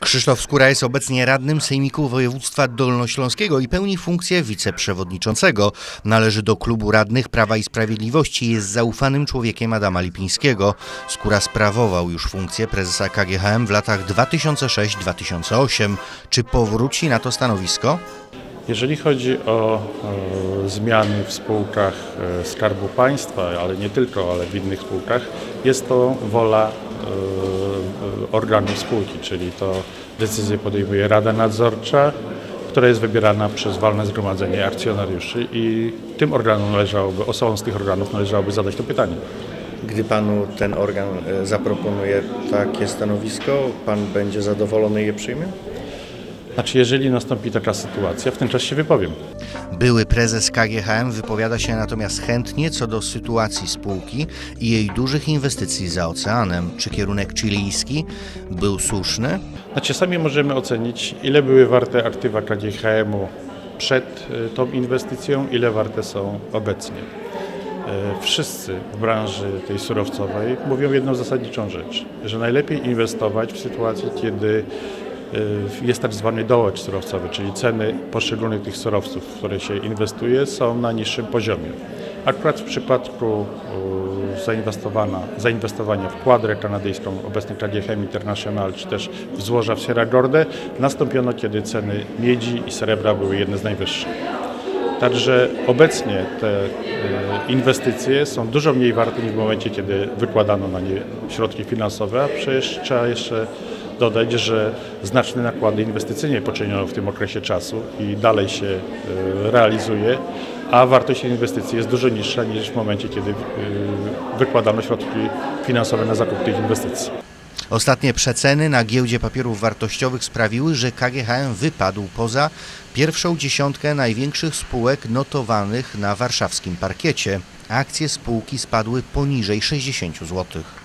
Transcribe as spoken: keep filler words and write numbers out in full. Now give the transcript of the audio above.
Krzysztof Skóra jest obecnie radnym Sejmiku Województwa Dolnośląskiego i pełni funkcję wiceprzewodniczącego. Należy do Klubu Radnych Prawa i Sprawiedliwości i jest zaufanym człowiekiem Adama Lipińskiego. Skóra sprawował już funkcję prezesa K G H M w latach dwa tysiące szóstym do dwa tysiące ósmego. Czy powróci na to stanowisko? Jeżeli chodzi o e, zmiany w spółkach e, Skarbu Państwa, ale nie tylko, ale w innych spółkach, jest to wola e, organu spółki, czyli to decyzję podejmuje Rada Nadzorcza, która jest wybierana przez walne zgromadzenie akcjonariuszy i tym organom należałoby, osobom z tych organów należałoby zadać to pytanie. Gdy panu ten organ zaproponuje takie stanowisko, pan będzie zadowolony i je przyjmie? Znaczy, jeżeli nastąpi taka sytuacja, w tym czasie się wypowiem. Były prezes K G H M wypowiada się natomiast chętnie co do sytuacji spółki i jej dużych inwestycji za oceanem. Czy kierunek chilijski był słuszny? Znaczy, sami możemy ocenić, ile były warte aktywa K G H M-u przed tą inwestycją, ile warte są obecnie. Wszyscy w branży tej surowcowej mówią jedną zasadniczą rzecz, że najlepiej inwestować w sytuacji, kiedy jest tak zwany dołek surowcowy, czyli ceny poszczególnych tych surowców, w które się inwestuje, są na niższym poziomie. Akurat w przypadku zainwestowania w kładrę kanadyjską, obecnie K G H M International, czy też w złoża w Sieragordę, nastąpiono, kiedy ceny miedzi i srebra były jedne z najwyższych. Także obecnie te inwestycje są dużo mniej warte niż w momencie, kiedy wykładano na nie środki finansowe, a przecież trzeba jeszcze dodać, że znaczne nakłady inwestycyjne poczyniono w tym okresie czasu i dalej się realizuje, a wartość inwestycji jest dużo niższa niż w momencie, kiedy wykładano środki finansowe na zakup tych inwestycji. Ostatnie przeceny na giełdzie papierów wartościowych sprawiły, że K G H M wypadł poza pierwszą dziesiątkę największych spółek notowanych na warszawskim parkiecie. Akcje spółki spadły poniżej sześćdziesięciu złotych.